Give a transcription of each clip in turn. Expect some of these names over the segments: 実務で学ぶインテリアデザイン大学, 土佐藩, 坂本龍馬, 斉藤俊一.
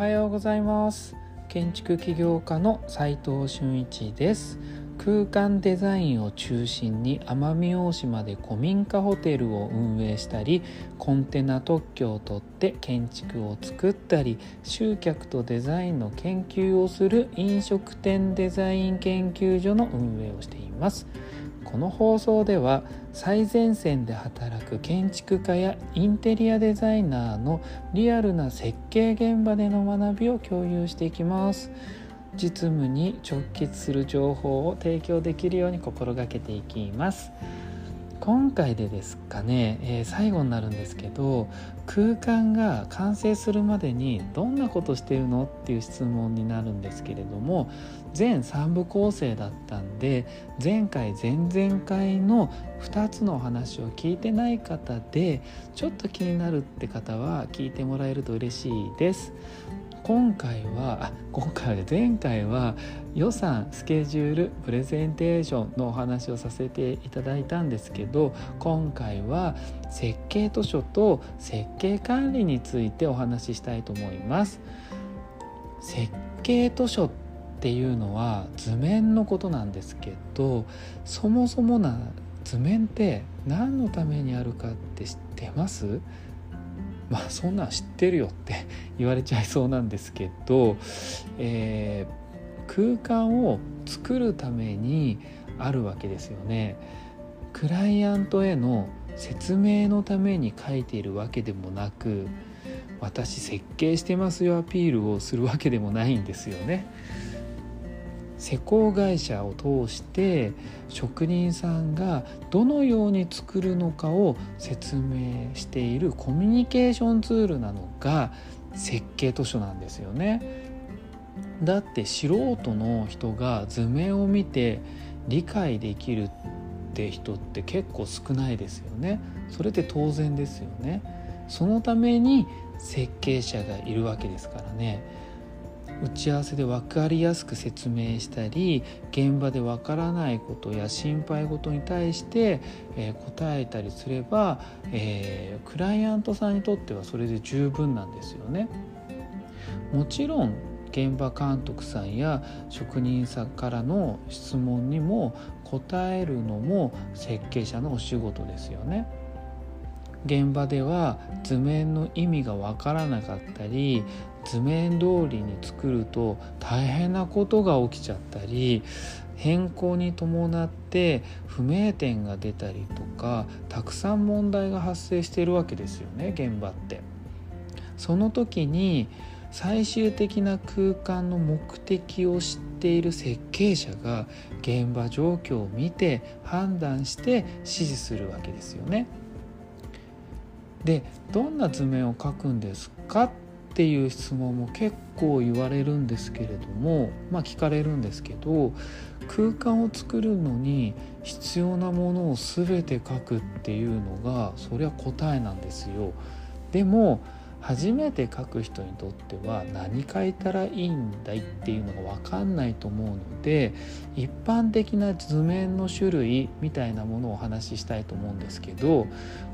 はようございます。建築起業家の斉藤俊一です。空間デザインを中心に奄美大島で古民家ホテルを運営したり、コンテナ特許を取って建築を作ったり、集客とデザインの研究をする飲食店デザイン研究所の運営をしています。この放送では最前線で働く建築家やインテリアデザイナーのリアルな設計現場での学びを共有していきます。実務に直結する情報を提供できるように心がけていきます。今回でですかね、最後になるんですけど、空間が完成するまでにどんなことしてるのっていう質問になるんですけれども、全3部構成だったんで、前回前々回の2つのお話を聞いてない方でちょっと気になるって方は聞いてもらえると嬉しいです。前回は予算、スケジュール、プレゼンテーションのお話をさせていただいたんですけど、今回は設計図書と設計管理についてお話ししたいと思います。設計図書っていうのは図面のことなんですけど、そもそもな図面って何のためにあるかって知ってます？そんなん知ってるよって言われちゃいそうなんですけど、空間を作るためにあるわけですよね。クライアントへの説明のために書いているわけでもなく、私設計してますよアピールをするわけでもないんですよね。施工会社を通して職人さんがどのように作るのかを説明しているコミュニケーションツールなのが設計図書なんですよね。だって素人の人が図面を見て理解できるって人って結構少ないですよね。それって当然ですよね。そのために設計者がいるわけですからね。打ち合わせで分かりやすく説明したり、現場で分からないことや心配事に対して答えたりすれば、クライアントさんにとってはそれで十分なんですよね。もちろん現場監督さんや職人さんからの質問にも答えるのも設計者のお仕事ですよね。現場では図面の意味が分からなかったり、図面通りに作ると大変なことが起きちゃったり、変更に伴って不明点が出たりとか、たくさん問題が発生しているわけですよね、現場って。その時に最終的な空間の目的を知っている設計者が現場状況を見て判断して指示するわけですよね。で、どんな図面を描くんですかっていう質問も結構言われるんですけれども、聞かれるんですけど、空間を作るのに必要なものを全て描くっていうのがそりゃ答えなんですよ。でも初めて描く人にとっては何描いたらいいんだいっていうのが分かんないと思うので、一般的な図面の種類みたいなものをお話ししたいと思うんですけど、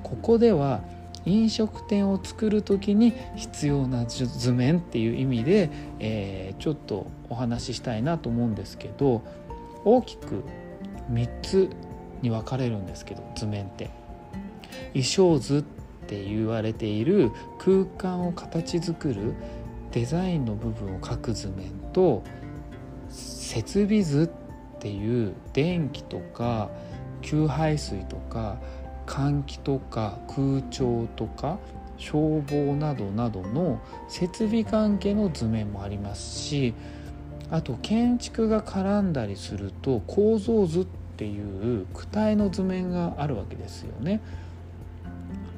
ここでは飲食店を作る時に必要な図面っていう意味で、ちょっとお話ししたいなと思うんですけど、大きく3つに分かれるんですけど、図面って意匠図って言われている空間を形作るデザインの部分を描く図面と、設備図っていう電気とか給排水とか換気とか空調とか消防などなどの設備関係の図面もありますし、あと建築が絡んだりすると構造図っていう躯体の図面があるわけですよね。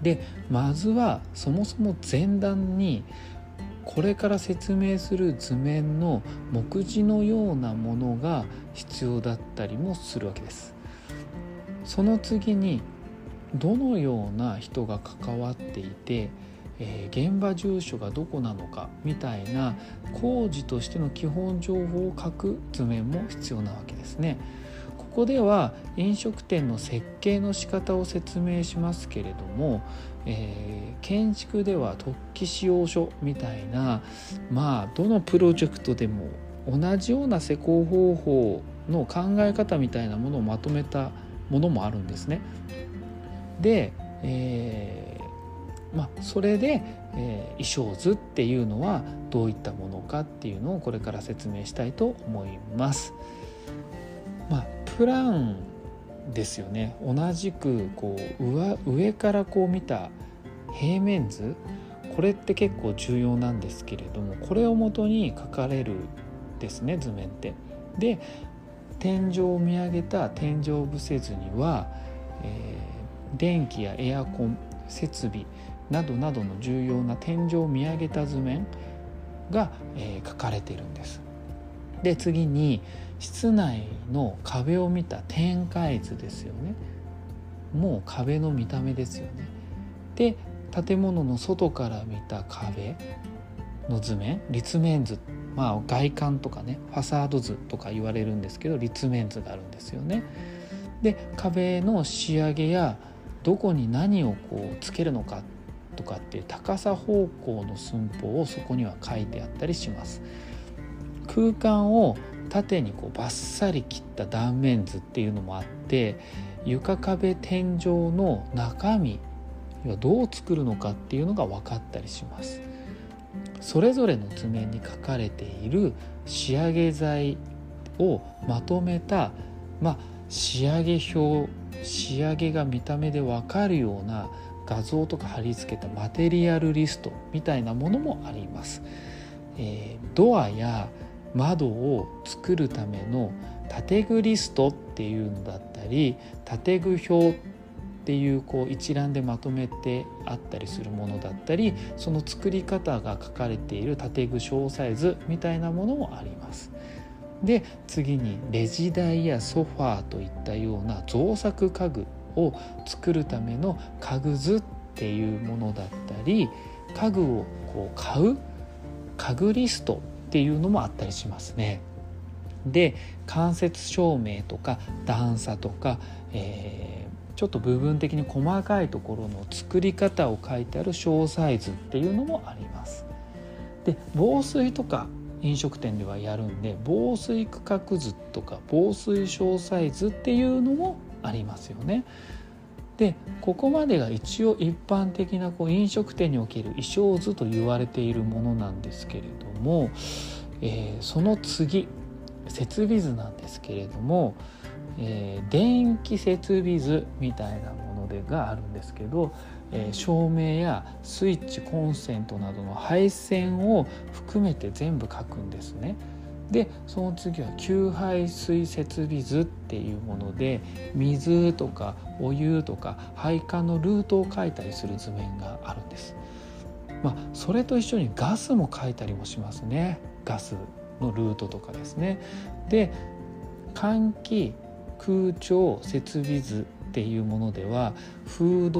で、まずはそもそも前段にこれから説明する図面の目次のようなものが必要だったりもするわけです。その次にどのような人が関わっていて、現場住所がどこなのかみたいな工事としての基本情報を書く図面も必要なわけですね。ここでは飲食店の設計の仕方を説明しますけれども、建築では特記使用書みたいな、どのプロジェクトでも同じような施工方法の考え方みたいなものをまとめたものもあるんですね。で、それで、衣装図っていうのはどういったものかっていうのをこれから説明したいと思います。プランですよね。同じく上から見た平面図、これって結構重要なんですけれども、これを元に描かれるですね、図面って。で、天井を見上げた天井部せずには、電気やエアコン設備などなどの重要な天井を見上げた図面が、描かれているんです。で、次に室内の壁を見た展開図ですよね。もう壁の見た目ですよね。で、建物の外から見た壁の図面、立面図、外観とかね、ファサード図とか言われるんですけど、立面図があるんですよね。で、壁の仕上げやどこに何をつけるのかとかっていう高さ方向の寸法をそこには書いてあったりします。空間を縦にバッサリ切った断面図っていうのもあって、床壁天井の中身はどう作るのかっていうのが分かったりします。それぞれの図面に書かれている仕上げ材をまとめた、仕上げ表、仕上げが見た目で分かるような画像とか貼り付けたマテリアルリストみたいなものもあります。ドアや窓を作るための建具リストっていうのだったり、建具表っていう一覧でまとめてあったりするものだったり、その作り方が書かれている建具詳細図みたいなものもあります。で、次にレジ台やソファーといったような造作家具を作るための家具図っていうものだったり、家具を買う家具リストっていうのもあったりしますね。で、間接照明とか段差とか、ちょっと部分的に細かいところの作り方を書いてある詳細図っていうのもあります。で、防水とか飲食店ではやるんで、防水区画図とか防水詳細図っていうのもありますよね。で、ここまでが一応一般的な飲食店における衣装図と言われているものなんですけれども、その次、設備図なんですけれども、電気設備図みたいなものがあるんですけど、照明やスイッチ、コンセントなどの配線を含めて全部書くんですね。で、その次は給排水設備図っていうもので、水とかお湯とか配管のルートを書いたりする図面があるんです。それと一緒にガスも書いたりもしますね。ガスのルートとかですね。で、換気空調設備図っていうものでは、フー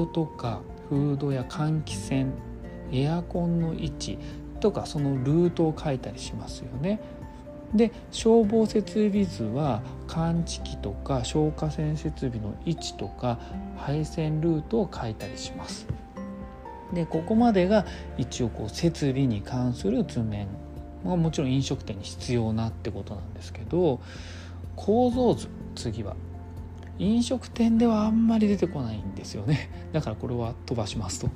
ドや換気扇、エアコンの位置とかそのルートを書いたりしますよね。で、消防設備図は感知器とか消火栓設備の位置とか配線ルートを書いたりします。で、ここまでが一応設備に関する図面、もちろん飲食店に必要なってことなんですけど、構造図、次は飲食店ではあんまり出てこないんですよね。だからこれは飛ばしますと。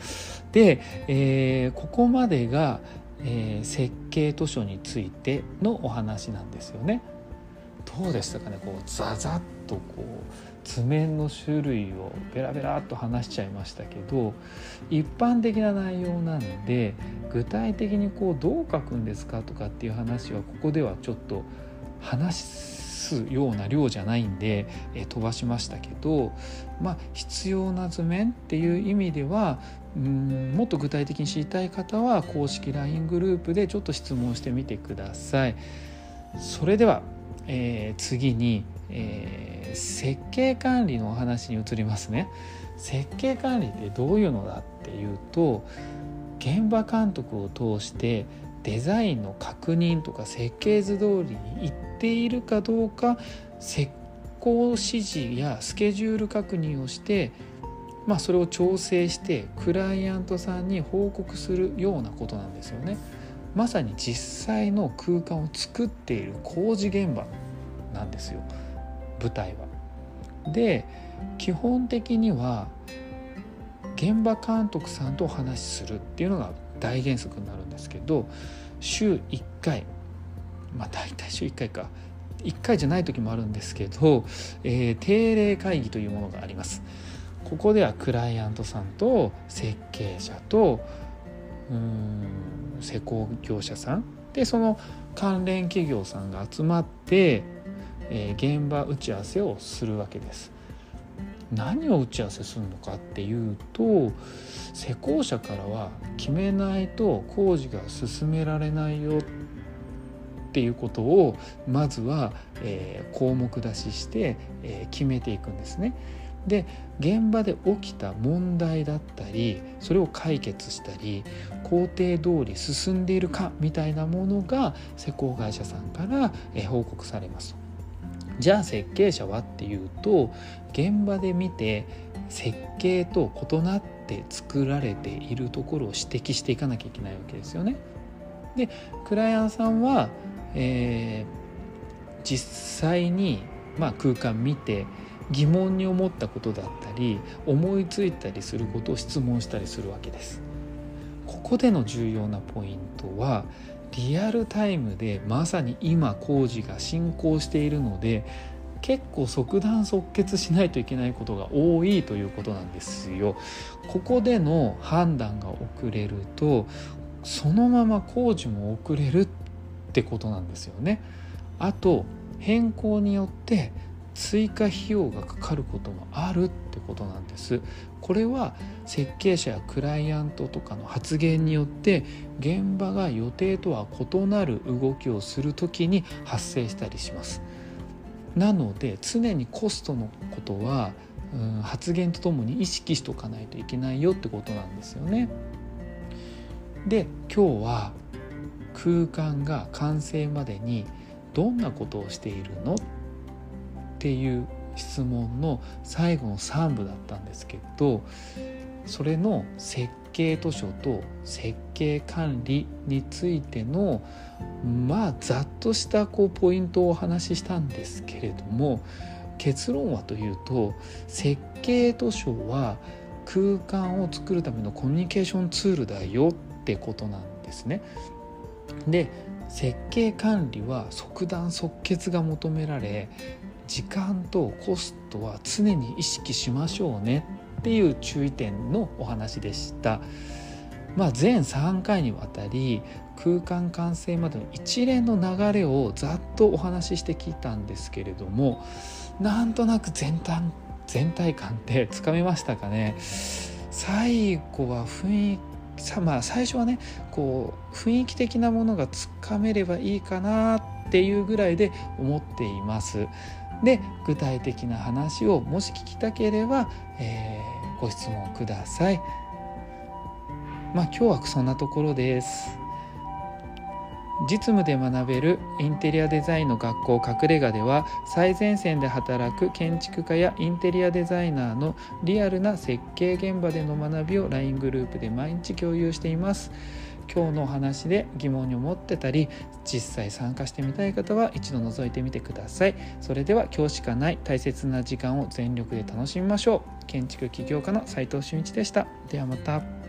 で、ここまでが設計図書についてのお話なんですよね。どうでしたかね。ザザッと図面の種類をベラベラっと話しちゃいましたけど、一般的な内容なので、具体的にどう書くんですかとかっていう話はここではちょっと話すような量じゃないんで、飛ばしましたけど、必要な図面っていう意味では、もっと具体的に知りたい方は公式 LINE グループでちょっと質問してみてください。それでは、次に、設計管理のお話に移りますね。設計管理ってどういうのだっていうと、現場監督を通してデザインの確認とか設計図通りにいっているかどうか、行指示やスケジュール確認をして、それを調整してクライアントさんに報告するようなことなんですよね。まさに実際の空間を作っている工事現場なんですよ、舞台は。で、基本的には現場監督さんとお話しするっていうのが大原則になるんですけど、週1回、大体週1回か、1回じゃない時もあるんですけど、定例会議というものがあります。ここではクライアントさんと設計者と施工業者さんで、その関連企業さんが集まって、現場打ち合わせをするわけです。何を打ち合わせするのかっていうと、施工者からは決めないと工事が進められないよっていうことをまずは、項目出しして、決めていくんですね。で、現場で起きた問題だったり、それを解決したり、工程通り進んでいるかみたいなものが施工会社さんから報告されます。じゃあ設計者はっていうと、現場で見て設計と異なって作られているところを指摘していかなきゃいけないわけですよね。で、クライアントさんは、実際に、空間見て疑問に思ったことだったり、思いついたりすることを質問したりするわけです。ここでの重要なポイントは、リアルタイムでまさに今工事が進行しているので、結構即断即決しないといけないことが多いということなんですよ。ここでの判断が遅れると、そのまま工事も遅れるってことなんですよね。あと、変更によって追加費用がかかることもあるってことなんです。これは設計者やクライアントとかの発言によって、現場が予定とは異なる動きをするときに発生したりします。なので、常にコストのことは発言とともに意識しておかないといけないよってことなんですよね。で、今日は空間が完成までにどんなことをしているのっていう質問の最後の3部だったんですけど、それの設計図書と設計管理についてのざっとしたポイントをお話ししたんですけれども、結論はというと、設計図書は空間を作るためのコミュニケーションツールだよってことなんですね。で、設計管理は即断即決が求められ、時間とコストは常に意識しましょうねっていう注意点のお話でした。全3回にわたり、空間完成までの一連の流れをざっとお話ししてきたんですけれども、なんとなく全体感ってつかめましたかね。最後は最初はね、雰囲気的なものがつかめればいいかなっていうぐらいで思っています。で、具体的な話をもし聞きたければ、ご質問ください。今日はそんなところです。実務で学べるインテリアデザインの学校隠れ家では、最前線で働く建築家やインテリアデザイナーのリアルな設計現場での学びを LINE グループで毎日共有しています。今日のお話で疑問に思ってたり、実際参加してみたい方は一度覗いてみてください。それでは、今日しかない大切な時間を全力で楽しみましょう。建築起業家の斉藤俊一でした。ではまた。